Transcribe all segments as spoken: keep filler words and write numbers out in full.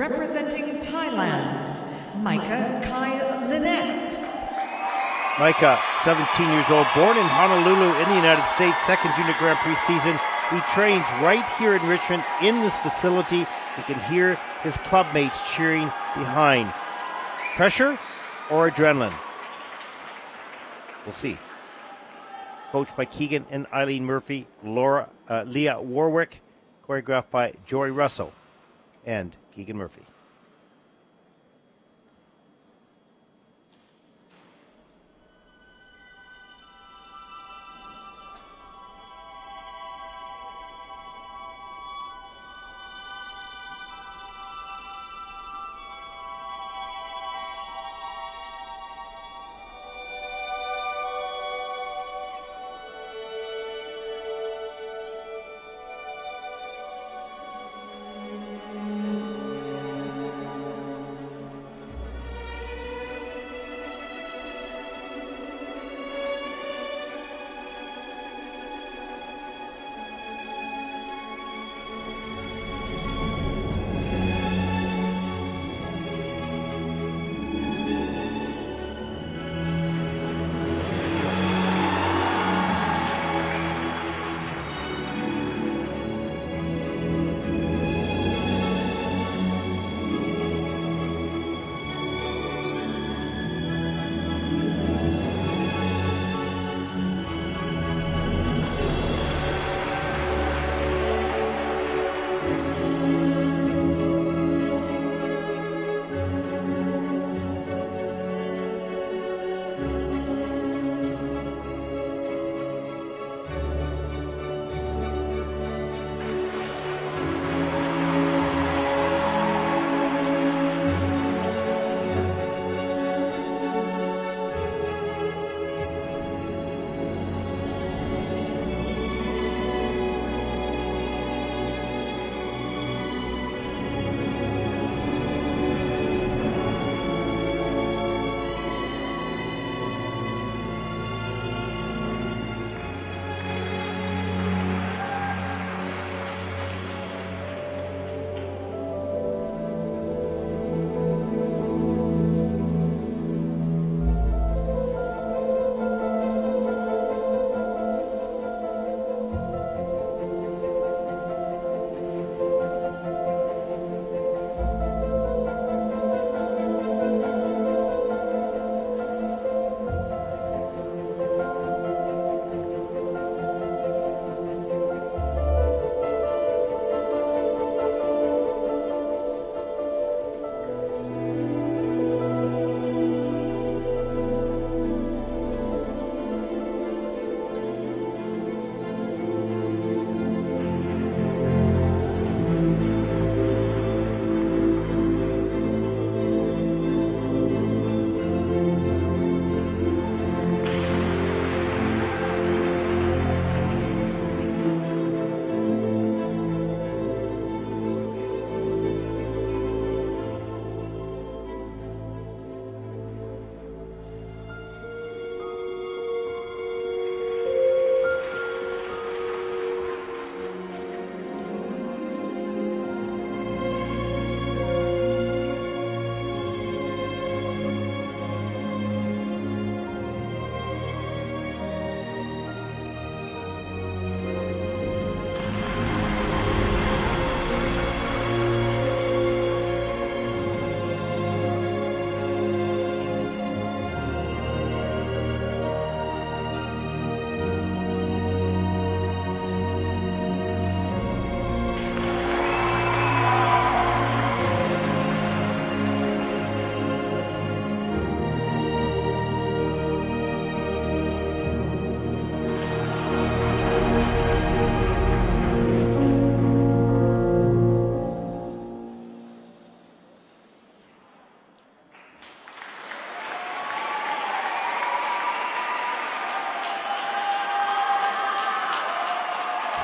Representing Thailand, Micah Kai Lynette. Micah, seventeen years old, born in Honolulu in the United States, second junior Grand Prix season. He trains right here in Richmond in this facility. You can hear his club mates cheering behind. Pressure or adrenaline? We'll see. Coached by Keegan and Eileen Murphy, Laura, uh, Leah Warwick, choreographed by Jory Russell and Keegan Murphy.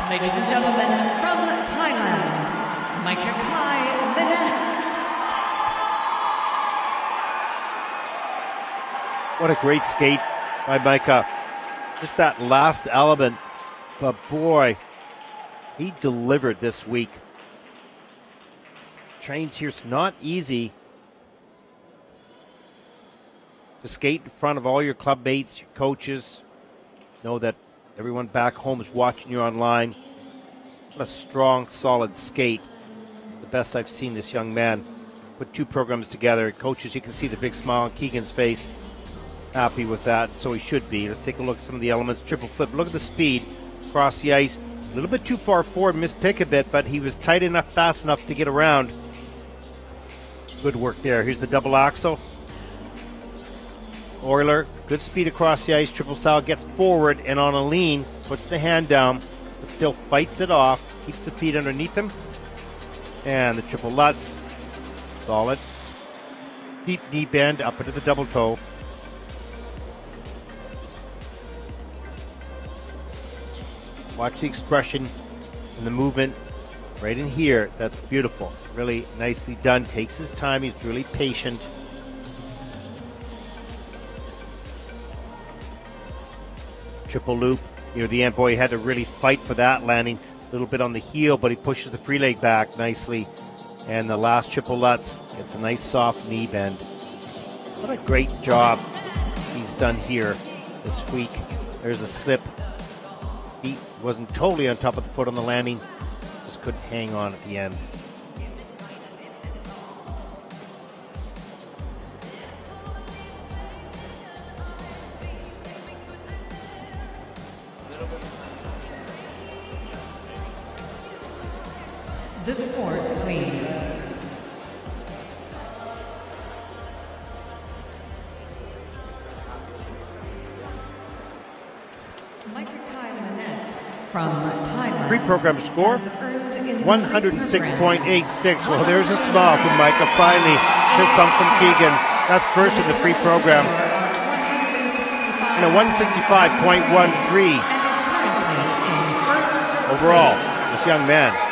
Ladies and gentlemen, from Thailand, Micah Kai Lynette. What a great skate by Micah. Just that last element. But boy, he delivered this week. trains here. It's not easy to skate in front of all your club mates, your coaches. Know that everyone back home is watching you online. What a strong, solid skate. The best I've seen this young man. Put two programs together. Coaches, you can see the big smile on Keegan's face. Happy with that, so he should be. Let's take a look at some of the elements. Triple flip. Look at the speed across the ice. A little bit too far forward, missed pick a bit, but he was tight enough, fast enough to get around. Good work there. Here's the double axel. Euler, good speed across the ice. Triple sow gets forward and on a lean, puts the hand down, but still fights it off. Keeps the feet underneath him. And the triple lutz. Solid. Deep knee bend up into the double toe. Watch the expression and the movement right in here. That's beautiful. Really nicely done. Takes his time. He's really patient. Triple loop. Near the end, boy, he had to really fight for that landing. A little bit on the heel, but he pushes the free leg back nicely. And the last triple lutz gets a nice soft knee bend. What a great job he's done here this week. There's a slip. He wasn't totally on top of the foot on the landing, just couldn't hang on at the end. The scores, please. Micah Kyle Lynette from Thailand. Pre-program score, one oh six point eight six. Well, there's a smile from Micah finally. Big bump from Keegan. That's first in the pre-program. And a one sixty-five point one three overall, this young man.